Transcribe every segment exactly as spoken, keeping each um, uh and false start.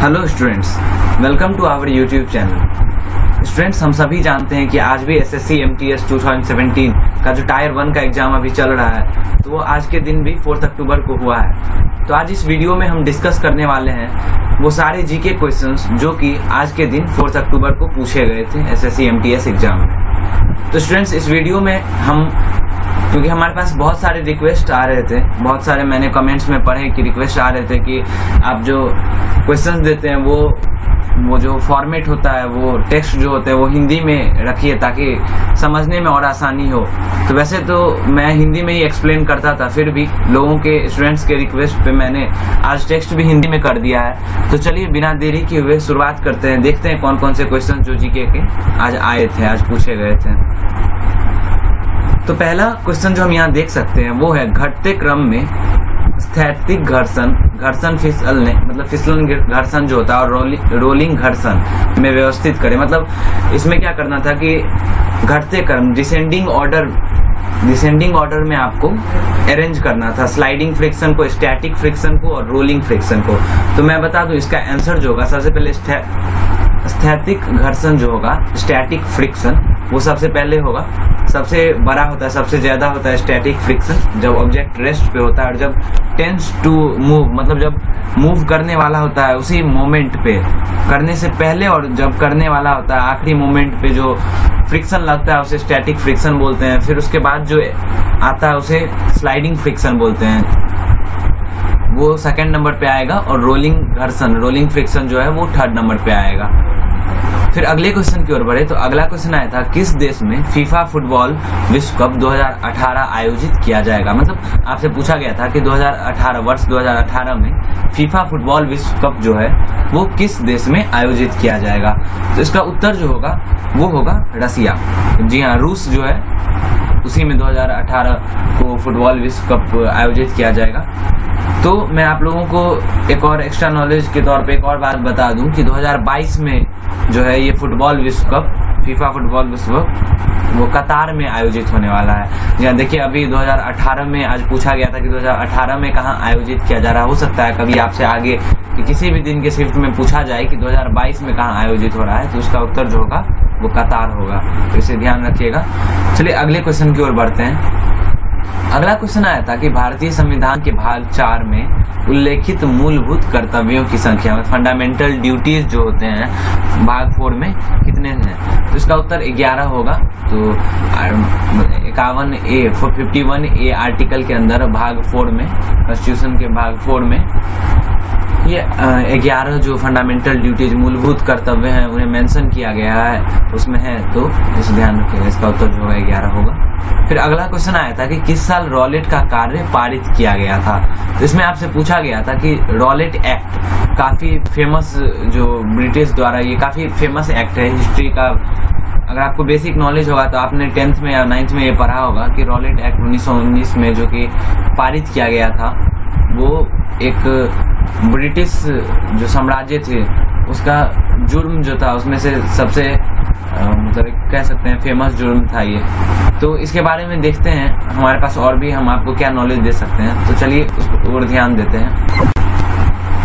Hello students, welcome to our YouTube channel. Students, हम सभी जानते हैं कि आज भी एसएससी एमटीएस दो हज़ार सत्रह का जो टायर वन का एग्जाम अभी चल रहा है, तो वो आज के दिन भी चार अक्टूबर को हुआ है। तो आज इस वीडियो में हम डिस्कस करने वाले हैं वो सारे जीके क्वेश्चंस जो कि आज के दिन चार अक्टूबर को पूछे गए थे एसएससी एमटीएस एग्जाम में। तो स्टूडेंट्स, इस वीडियो में हम, क्योंकि हमारे पास बहुत सारे रिक्वेस्ट आ रहे थे, बहुत सारे मैंने कमेंट्स में पढ़े कि रिक्वेस्ट आ रहे थे कि आप जो क्वेश्चंस देते हैं वो वो जो फॉर्मेट होता है, वो टेक्स्ट जो होते हैं वो हिंदी में रखिए ताकि समझने में और आसानी हो। तो वैसे तो मैं हिंदी में ही एक्सप्लेन करता था, फिर भी लोगों के, स्टूडेंट्स के रिक्वेस्ट पे मैंने आज टेक्स्ट भी हिंदी में कर दिया है। तो चलिए बिना देरी किए हुए शुरुआत करते हैं, देखते हैं कौन कौन से क्वेश्चन जो जीके के आज आए थे, आज पूछे गए थे। तो पहला क्वेश्चन जो हम यहाँ देख सकते हैं वो है, घटते क्रम में स्थैतिक घर्षण, घर्षण फिसलने मतलब फिसलन घर्षण जो होता है, और रोलि, रोलिंग घर्षण में व्यवस्थित करें। मतलब इसमें क्या करना था कि घटते क्रम, डिसेंडिंग ऑर्डर, डिसेंडिंग ऑर्डर में आपको अरेंज करना था स्लाइडिंग फ्रिक्शन को, स्टैटिक फ्रिक्शन को और रोलिंग फ्रिक्शन को। तो मैं बता दूं इसका आंसर जो होगा, सबसे पहले स्थैतिक घर्षण जो होगा, स्टैटिक फ्रिक्शन, वो सबसे पहले होगा, सबसे बड़ा होता है, सबसे ज्यादा होता है स्टैटिक फ्रिक्शन जब ऑब्जेक्ट रेस्ट पे होता है और जब टेंस टू मूव मतलब जब मूव करने वाला होता है उसी मोमेंट पे, करने से पहले और जब करने वाला होता है आखिरी मोमेंट पे जो फ्रिक्शन लगता है उसे स्टैटिक फ्रिक्शन बोलते हैं। फिर उसके बाद जो आता है उसे स्लाइडिंग फ्रिक्शन बोलते हैं, वो सेकेंड नंबर पे आएगा, और रोलिंग घर्षण, रोलिंग फ्रिक्शन जो है वो थर्ड नंबर पे आएगा। फिर अगले क्वेश्चन की ओर बढ़े तो अगला क्वेश्चन आया था, किस देश में फीफा फुटबॉल विश्व कप दो हज़ार अठारह आयोजित किया जाएगा। मतलब आपसे पूछा गया था कि दो हज़ार अठारह, वर्ष दो हज़ार अठारह में फीफा फुटबॉल विश्व कप जो है वो किस देश में आयोजित किया जाएगा। तो इसका उत्तर जो होगा वो होगा रसिया। जी हाँ, रूस जो है उसी में दो हज़ार अठारह को फुटबॉल विश्व कप आयोजित किया जाएगा। तो मैं आप लोगों को एक और एक्स्ट्रा नॉलेज के तौर पे एक और बात बता दूं कि दो हज़ार बाईस में जो है ये फुटबॉल विश्व कप, फीफा फुटबॉल विश्व कप, वो कतार में आयोजित होने वाला है। यहाँ देखिए, अभी दो हज़ार अठारह में, आज पूछा गया था कि दो हज़ार अठारह में कहाँ आयोजित किया जा रहा है। हो सकता है कभी आपसे आगे कि किसी भी दिन के शिफ्ट में पूछा जाए कि दो हज़ार बाईस में कहाँ आयोजित हो रहा है, तो उसका उत्तर जो होगा वो कतार होगा। तो इसे ध्यान रखिएगा। चलिए अगले क्वेश्चन की ओर बढ़ते हैं। अगला क्वेश्चन आया था कि भारतीय संविधान के भाग चार में उल्लेखित मूलभूत कर्तव्यों की संख्या, फंडामेंटल ड्यूटीज जो होते हैं, भाग फोर में कितने हैं। तो इसका उत्तर ग्यारह होगा। तो इक्यावन A for fifty one A article के अंदर भाग फोर में, कॉन्स्टिट्यूशन के भाग फोर में ये ग्यारह जो फंडामेंटल ड्यूटीज, मूलभूत कर्तव्य हैं, उन्हें मेंशन किया गया है उसमें है। तो इस ध्यान रखिएगा, इसका उत्तर जो है ग्यारह होगा। फिर अगला क्वेश्चन आया था कि किस साल रॉलेट का कार्य पारित किया गया था। तो इसमें आपसे पूछा गया था कि रॉलेट एक्ट, काफ़ी फेमस, जो ब्रिटिश द्वारा ये काफ़ी फेमस एक्ट है हिस्ट्री का। अगर आपको बेसिक नॉलेज होगा तो आपने टेंथ में या नाइन्थ में ये पढ़ा होगा कि रॉलेट एक्ट उन्नीस सौ उन्नीस में जो कि पारित किया गया था, वो एक ब्रिटिश जो साम्राज्य थे उसका जुर्म जो था उसमें से सबसे, मतलब कह सकते हैं, फेमस जुर्म था ये। तो इसके बारे में देखते हैं हमारे पास और भी, हम आपको क्या नॉलेज दे सकते हैं। तो चलिए उसको और ध्यान देते हैं।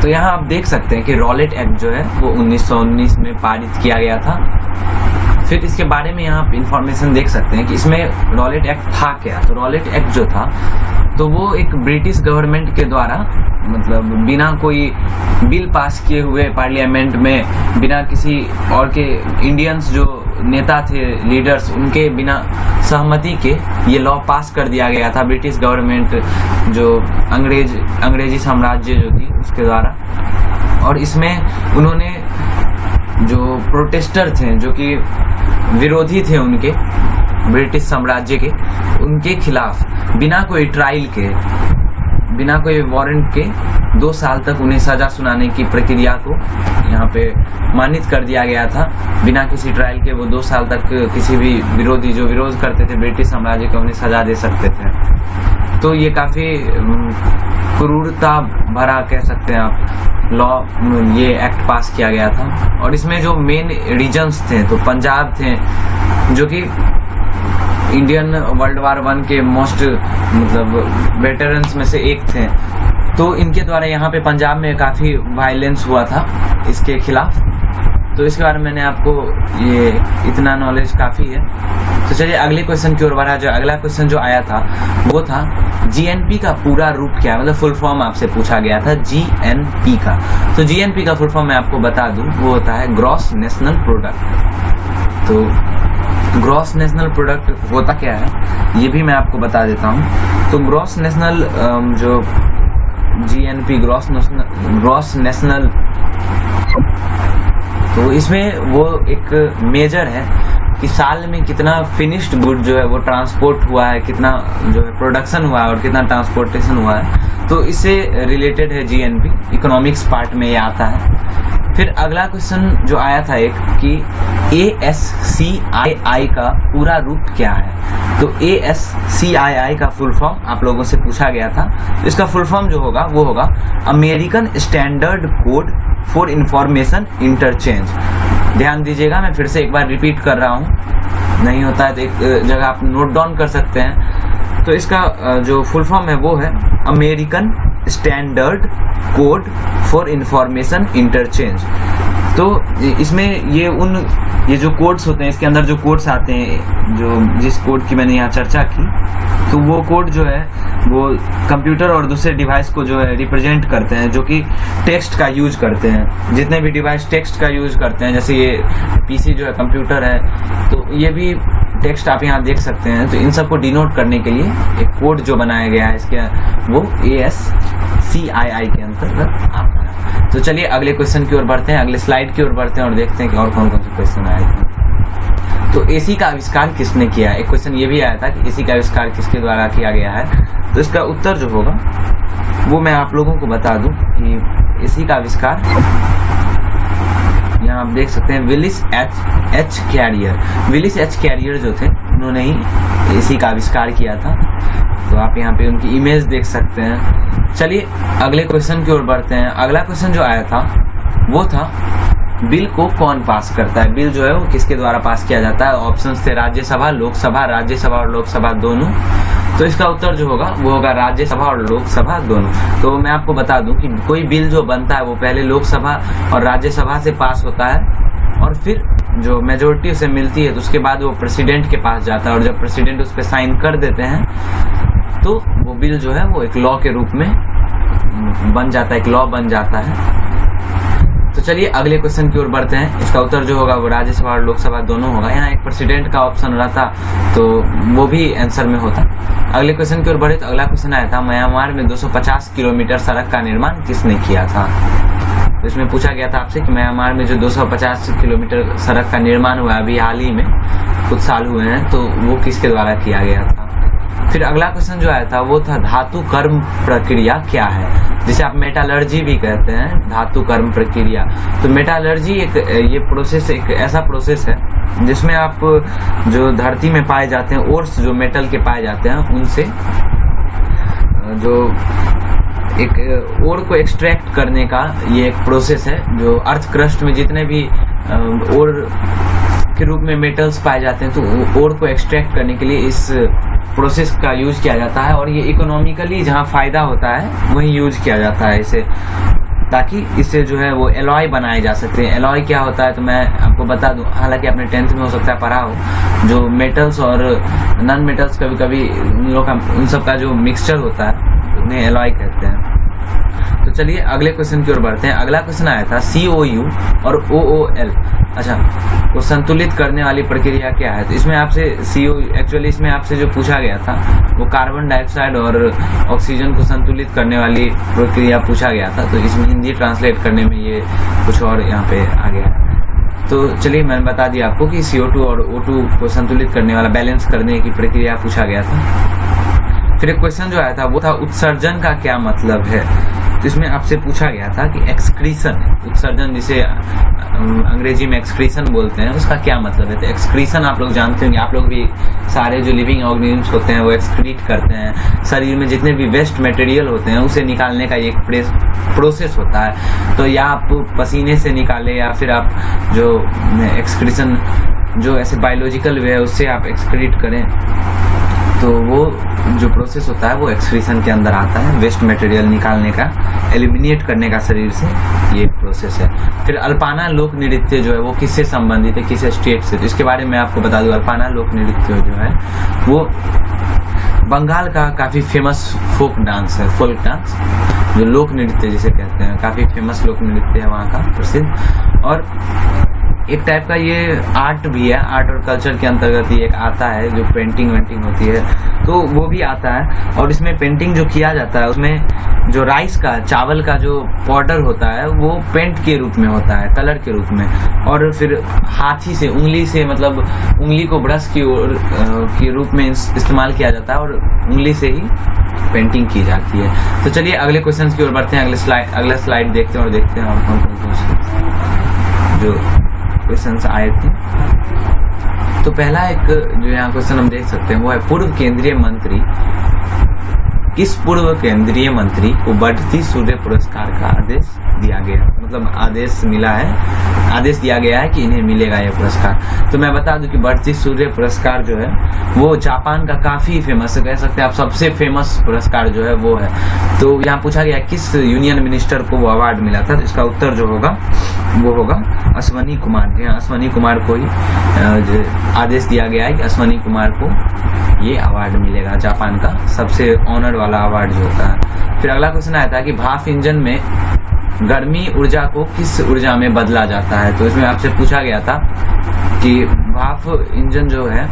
तो यहाँ आप देख सकते हैं कि रॉलेट एक्ट जो है वो उन्नीस सौ उन्नीस में पारित किया गया था। फिर इसके बारे में यहाँ आप इंफॉर्मेशन देख सकते हैं कि इसमें रॉलेट एक्ट था क्या। तो रॉलेट एक्ट जो था, तो वो एक ब्रिटिश गवर्नमेंट के द्वारा, मतलब बिना कोई बिल पास किए हुए पार्लियामेंट में, बिना किसी और के, इंडियंस जो नेता थे, लीडर्स, उनके बिना सहमति के ये लॉ पास कर दिया गया था ब्रिटिश गवर्नमेंट, जो अंग्रेज अंग्रेजी साम्राज्य जो थी उसके द्वारा। और इसमें उन्होंने जो प्रोटेस्टर थे, जो कि विरोधी थे उनके, ब्रिटिश साम्राज्य के, उनके खिलाफ बिना कोई ट्रायल के, बिना कोई वारंट के दो साल तक उन्हें सजा सुनाने की प्रक्रिया को यहाँ पे मानित कर दिया गया था। बिना किसी ट्रायल के वो दो साल तक किसी भी विरोधी, जो विरोध करते थे ब्रिटिश साम्राज्य के, उन्हें सजा दे सकते थे। तो ये काफ़ी क्रूरता भरा, कह सकते हैं आप, लॉ, ये एक्ट पास किया गया था। और इसमें जो मेन रीजन्स थे, तो पंजाब थे जो कि इंडियन वर्ल्ड वार वन के मोस्ट, मतलब वेटरन्स में से एक थे, तो इनके द्वारा यहाँ पे पंजाब में काफ़ी वायलेंस हुआ था इसके खिलाफ। तो इसके बारे में मैंने आपको ये इतना नॉलेज काफ़ी है। तो चलिए अगले क्वेश्चन की ओर बढ़ा। जो अगला क्वेश्चन जो आया था वो था जीएनपी का पूरा रूप क्या है, मतलब फुल फॉर्म आपसे पूछा गया था जीएनपी का। तो जीएनपी का फुल फॉर्म मैं आपको बता दूं, वो होता है ग्रॉस नेशनल प्रोडक्ट। तो ग्रॉस नेशनल प्रोडक्ट होता क्या है ये भी मैं आपको बता देता हूँ। तो ग्रॉस नेशनल जो GNP gross national gross national तो इसमें वो एक मेजर है कि साल में कितना फिनिश्ड गुड जो है वो ट्रांसपोर्ट हुआ है, कितना जो है प्रोडक्शन हुआ है और कितना ट्रांसपोर्टेशन हुआ है। तो इससे रिलेटेड है जीएनपी, इकोनॉमिक्स पार्ट में ये आता है। फिर अगला क्वेश्चन जो आया था एक कि ए एस सी आई आई का पूरा रूप क्या है। तो ए एस सी आई आई का फुल फॉर्म आप लोगों से पूछा गया था। इसका फुल फॉर्म जो होगा वो होगा American standard code for information interchange. ध्यान दीजिएगा, मैं फिर से एक बार रिपीट कर रहा हूँ, नहीं होता है तो एक जगह आप नोट डाउन कर सकते हैं। तो इसका जो फुल फॉर्म है वो है American standard code for information interchange. तो इसमें ये उन ये जो कोड्स होते हैं, इसके अंदर जो कोड्स आते हैं, जो जिस कोड की मैंने यहाँ चर्चा की, तो वो कोड जो है वो कंप्यूटर और दूसरे डिवाइस को जो है रिप्रेजेंट करते हैं, जो कि टेक्स्ट का यूज करते हैं। जितने भी डिवाइस टेक्स्ट का यूज करते हैं, जैसे ये पीसी जो है कंप्यूटर है, तो ये भी टेक्स्ट आप यहाँ देख सकते हैं। तो इन सब को डिनोट करने के लिए एक कोड जो बनाया गया है, इसके वो ए एस सी आई आई के अंतर्गत आता है। तो चलिए अगले क्वेश्चन की ओर बढ़ते हैं, अगले स्लाइड की ओर बढ़ते हैं और देखते हैं कि और कौन कौन से क्वेश्चन आए हैं। तो एसी का आविष्कार किसने किया है, एक क्वेश्चन ये भी आया था कि एसी का आविष्कार किसके द्वारा किया गया है। तो इसका उत्तर जो होगा वो मैं आप लोगों को बता दूं कि एसी का आविष्कार यहाँ आप देख सकते हैं Willis H H Carrier Willis H Carrier जो थे, उन्होंने ही एसी का आविष्कार किया था। तो आप यहाँ पे उनकी इमेज देख सकते हैं। चलिए अगले क्वेश्चन की ओर बढ़ते हैं। अगला क्वेश्चन जो आया था वो था बिल को कौन पास करता है। बिल जो है वो किसके द्वारा पास किया जाता है। ऑप्शंस थे राज्यसभा, लोकसभा, राज्यसभा और लोकसभा दोनों। तो इसका उत्तर जो होगा वो होगा राज्यसभा और लोकसभा दोनों। तो मैं आपको बता दूं कि कोई बिल जो बनता है वो पहले लोकसभा और राज्यसभा से पास होता है, और फिर जो मेजोरिटी उसे मिलती है तो उसके बाद वो प्रेसिडेंट के पास जाता है, और जब प्रेसिडेंट उस पर साइन कर देते हैं तो वो बिल जो है वो एक लॉ के रूप में बन जाता है, एक लॉ बन जाता है। तो चलिए अगले क्वेश्चन की ओर बढ़ते हैं। इसका उत्तर जो होगा वो राज्यसभा और लोकसभा दोनों होगा। यहाँ एक प्रेसिडेंट का ऑप्शन रहता तो वो भी आंसर में होता। अगले क्वेश्चन की ओर बढ़े तो अगला क्वेश्चन आया था म्यांमार में दो सौ पचास किलोमीटर सड़क का निर्माण किसने किया था। तो इसमें पूछा गया था आपसे कि म्यांमार में जो दो सौ पचास किलोमीटर सड़क का निर्माण हुआ अभी हाल ही में कुछ साल हुए हैं, तो वो किसके द्वारा किया गया था। फिर अगला क्वेश्चन जो आया था वो था धातु कर्म प्रक्रिया क्या है, जिसे आप मेटालर्जी भी कहते हैं, धातु कर्म प्रक्रिया। तो मेटालर्जी एक ये प्रोसेस एक ऐसा प्रोसेस है जिसमें आप जो धरती में पाए जाते हैं ओर्स, जो मेटल के पाए जाते हैं, उनसे जो एक ओर को एक्सट्रैक्ट करने का ये एक प्रोसेस है। जो अर्थ क्रस्ट में जितने भी ओर के रूप में मेटल्स पाए जाते हैं तो ओर को एक्सट्रैक्ट करने के लिए इस प्रोसेस का यूज किया जाता है, और ये इकोनॉमिकली जहाँ फायदा होता है वहीं यूज किया जाता है इसे, ताकि इससे जो है वो एलॉय बनाए जा सकते हैं। एलॉय क्या होता है तो मैं आपको बता दूं, हालांकि आपने टेंथ में हो सकता है पढ़ा हो, जो मेटल्स और नॉन मेटल्स कभी कभी उन लोग का उन सब का जो मिक्सचर होता है उन्हें एलॉय कहते हैं। तो चलिए अगले क्वेश्चन की ओर बढ़ते हैं। अगला क्वेश्चन आया था सी ओ यू और ओ ओ एल, अच्छा वो संतुलित करने वाली प्रक्रिया क्या है। तो इसमें आपसे सी ओ यू एक्चुअली इसमें आपसे जो पूछा गया था वो कार्बन डाइऑक्साइड और ऑक्सीजन को संतुलित करने वाली प्रक्रिया पूछा गया था। तो इसमें हिंदी ट्रांसलेट करने में ये कुछ और यहाँ पे आ गया है। तो चलिए मैंने बता दिया आपको कि सी ओ टू और ओ टू को संतुलित करने वाला, बैलेंस करने की प्रक्रिया पूछा गया था। फिर एक क्वेश्चन जो आया था वो था उत्सर्जन का क्या मतलब है। इसमें आपसे पूछा गया था कि एक्सक्रीशन, उत्सर्जन जिसे अंग्रेजी में एक्सक्रीशन बोलते हैं, उसका क्या मतलब है। तो एक्सक्रीशन आप लोग जानते होंगे, आप लोग भी सारे जो लिविंग ऑर्गेनिजम्स होते हैं वो एक्सक्रीट करते हैं, शरीर में जितने भी वेस्ट मटेरियल होते हैं उसे निकालने का एक प्रोसेस होता है। तो या आप पसीने से निकाले या फिर आप जो एक्सक्रीशन जो ऐसे बायोलॉजिकल वे है उससे आप एक्सक्रीट करें। तो वो जो प्रोसेस होता है वो एक्सक्रीशन के अंदर आता है, वेस्ट मटेरियल निकालने का, एलिमिनेट करने का शरीर से, ये प्रोसेस है। फिर अल्पाना लोक नृत्य जो है वो किससे संबंधित है, किस स्टेट से, इसके बारे में आपको बता दूं। अल्पाना लोक नृत्य जो है वो बंगाल का काफ़ी फेमस फोक डांस है, फोल्क डांस जो लोक नृत्य जिसे कहते हैं, काफ़ी फेमस लोक नृत्य है वहाँ का, प्रसिद्ध, और एक टाइप का ये आर्ट भी है, आर्ट और कल्चर के अंतर्गत ये एक आता है, जो पेंटिंग वेंटिंग होती है तो वो भी आता है। और इसमें पेंटिंग जो किया जाता है उसमें जो राइस का, चावल का जो पाउडर होता है वो पेंट के रूप में होता है, कलर के रूप में, और फिर हाथी से, उंगली से, मतलब उंगली को ब्रश की ओर के रूप में इस्तेमाल किया जाता है और उंगली से ही पेंटिंग की जाती है। तो चलिए अगले क्वेश्चन की ओर बढ़ते हैं, अगले स्लाइड अगला स्लाइड देखते हैं और देखते हैं और कौन कौन क्वेश्चन जो क्वेश्चंस आए थे। तो पहला एक जो यहाँ क्वेश्चन हम देख सकते हैं वो है, पूर्व केंद्रीय मंत्री, किस पूर्व केंद्रीय मंत्री को बढ़ती सूर्य पुरस्कार का आदेश दिया गया, मतलब आदेश मिला है, आदेश दिया गया है कि इन्हें मिलेगा यह पुरस्कार। तो मैं बता दूं कि बढ़ती सूर्य पुरस्कार जो है वो जापान का काफी फेमस, कह सकते हैं आप सबसे फेमस पुरस्कार जो है वो है। तो यहाँ पूछा गया किस यूनियन मिनिस्टर को वो अवार्ड मिला था, तो इसका उत्तर जो होगा वो होगा अश्वनी कुमार। जी हाँ, अश्वनी कुमार को ही आदेश दिया गया है कि अश्वनी कुमार को ये अवार्ड मिलेगा, जापान का सबसे ऑनर वाला अवार्ड जो होता है। फिर अगला क्वेश्चन आया था कि भाप इंजन में गर्मी ऊर्जा को किस ऊर्जा में बदला जाता है, तो इसमें आपसे पूछा गया था कि भाप इंजन जो है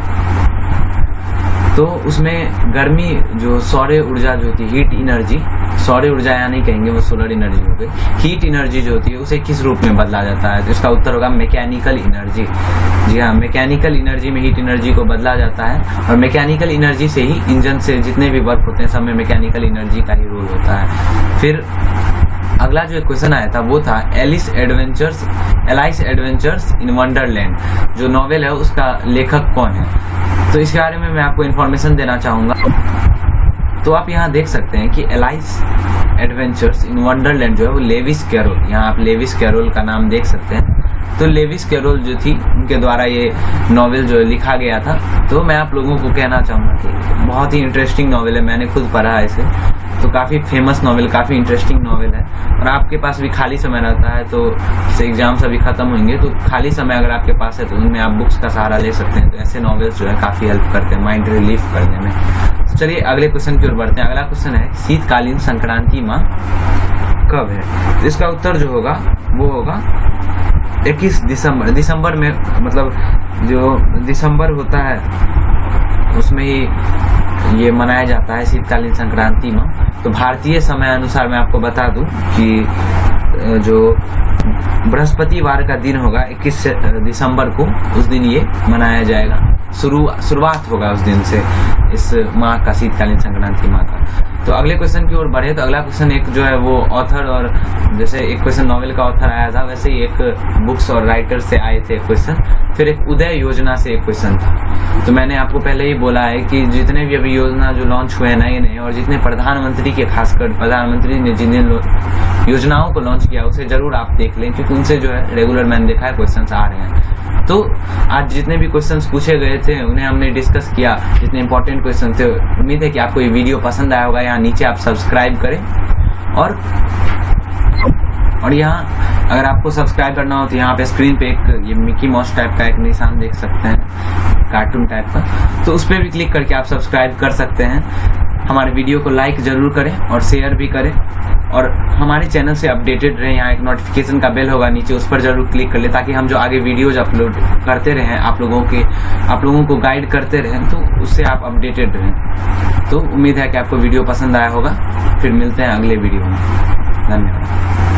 तो उसमें गर्मी जो सौर ऊर्जा जो होती है, हीट एनर्जी, सौर ऊर्जा या नहीं कहेंगे वो सोलर एनर्जी हो गई, हीट एनर्जी जो होती है उसे किस रूप में बदला जाता है, तो इसका उत्तर होगा मैकेनिकल एनर्जी। जी हाँ, मैकेनिकल एनर्जी में हीट एनर्जी को बदला जाता है और मैकेनिकल एनर्जी से ही इंजन से जितने भी वर्क होते हैं सब में मैकेनिकल एनर्जी का ही रोल होता है। फिर अगला जो क्वेश्चन आया था वो था Alice Adventures Alice adventures in Wonderland, जो नॉवेल है उसका लेखक कौन है, तो इसके बारे में मैं आपको इन्फॉर्मेशन देना चाहूँगा। तो आप यहाँ देख सकते हैं कि एलाइस एडवेंचर्स इन वंडरलैंड जो है वो लेविस कैरोल, यहाँ आप लेविस कैरोल का नाम देख सकते हैं। तो लेविस कैरोल जो थी उनके द्वारा ये नॉवेल जो लिखा गया था। तो मैं आप लोगों को कहना चाहूँगा कि बहुत ही इंटरेस्टिंग नॉवेल है, मैंने खुद पढ़ा है इसे, तो काफ़ी फेमस नॉवेल, काफ़ी इंटरेस्टिंग नॉवेल है। और आपके पास भी खाली समय रहता है तो जैसे एग्जाम सभी खत्म होंगे तो खाली समय अगर आपके पास है तो उनमें आप बुक्स का सहारा ले सकते हैं। तो ऐसे नॉवेल्स जो है काफ़ी हेल्प करते हैं माइंड रिलीफ करने में। तो चलिए अगले क्वेश्चन की ओर बढ़ते हैं। अगला क्वेश्चन है शीतकालीन संक्रांति माँ कब है, इसका उत्तर जो होगा वो होगा इक्कीस दिसंबर। दिसंबर में, मतलब जो दिसंबर होता है उसमें ये मनाया जाता है शीतकालीन संक्रांति माँ। तो भारतीय समय अनुसार मैं आपको बता दूं कि जो बृहस्पतिवार का दिन होगा इक्कीस दिसंबर को, उस दिन ये मनाया जाएगा, शुरू शुरुआत होगा उस दिन से इस माह का, शीतकालीन संक्रांति माह का। तो अगले क्वेश्चन की ओर बढ़े तो अगला क्वेश्चन एक जो है वो ऑथर, और जैसे एक क्वेश्चन नॉवेल का ऑथर आया था वैसे ही एक बुक्स और राइटर से आए थे क्वेश्चन। फिर एक उदय योजना से एक क्वेश्चन था। तो मैंने आपको पहले ही बोला है कि जितने भी अभी योजना जो लॉन्च हुए हैं नए नए, और जितने प्रधानमंत्री के, खासकर प्रधानमंत्री ने जिन योजनाओं को लॉन्च किया उसे जरूर आप देख लें, क्योंकि उनसे जो है रेगुलर मैंने देखा है क्वेश्चन आ रहे हैं। तो आज जितने भी क्वेश्चन पूछे गए थे उन्हें हमने डिस्कस किया, जितने इंपॉर्टेंट क्वेश्चन थे। उम्मीद है कि आपको ये वीडियो पसंद आया होगा। यहाँ नीचे आप सब्सक्राइब करें, और और यहाँ अगर आपको सब्सक्राइब करना हो तो यहाँ पे स्क्रीन पे एक ये मिकी माउस टाइप का एक निशान देख सकते हैं, कार्टून टाइप का, तो उस पर भी क्लिक करके आप सब्सक्राइब कर सकते हैं। हमारे वीडियो को लाइक जरूर करें और शेयर भी करें, और हमारे चैनल से अपडेटेड रहें। यहाँ एक नोटिफिकेशन का बेल होगा नीचे, उस पर जरूर क्लिक कर लें, ताकि हम जो आगे वीडियोज अपलोड करते रहें आप लोगों के आप लोगों को गाइड करते रहें, तो उससे आप अपडेटेड रहें। तो उम्मीद है कि आपको वीडियो पसंद आया होगा। फिर मिलते हैं अगले वीडियो में। धन्यवाद।